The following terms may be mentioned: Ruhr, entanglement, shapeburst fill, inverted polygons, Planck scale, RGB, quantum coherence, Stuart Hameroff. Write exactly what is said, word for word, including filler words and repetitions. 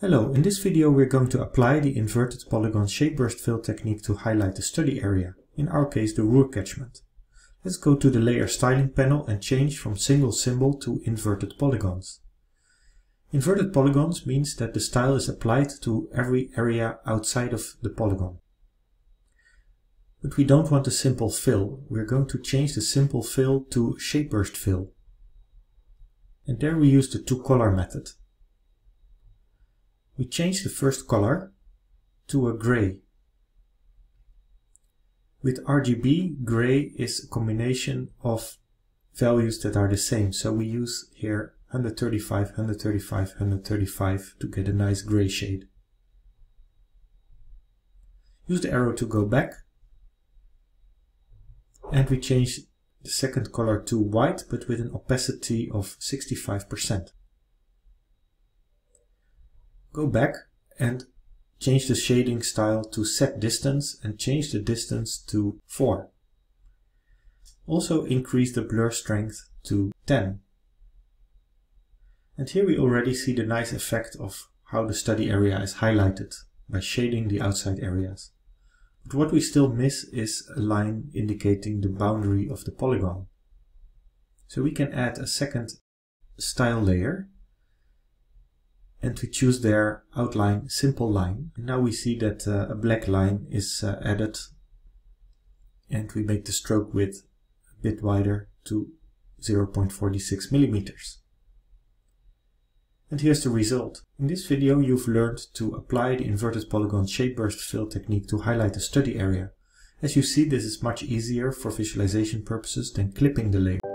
Hello, in this video we're going to apply the inverted polygon shapeburst fill technique to highlight the study area, in our case the Ruhr catchment. Let's go to the layer styling panel and change from single symbol to inverted polygons. Inverted polygons means that the style is applied to every area outside of the polygon. But we don't want a simple fill, we're going to change the simple fill to shapeburst fill. And there we use the two-color method. We change the first color to a gray. With R G B, gray is a combination of values that are the same. So we use here one thirty-five, one thirty-five, one thirty-five to get a nice gray shade. Use the arrow to go back. And we change the second color to white, but with an opacity of sixty-five percent. Go back and change the shading style to set distance and change the distance to four. Also increase the blur strength to ten. And here we already see the nice effect of how the study area is highlighted by shading the outside areas. But what we still miss is a line indicating the boundary of the polygon. So we can add a second style layer. And we choose their outline, simple line. And now we see that uh, a black line is uh, added, and we make the stroke width a bit wider to zero point four six millimeters. And here's the result. In this video you've learned to apply the inverted polygon shapeburst fill technique to highlight a study area. As you see, this is much easier for visualization purposes than clipping the layer.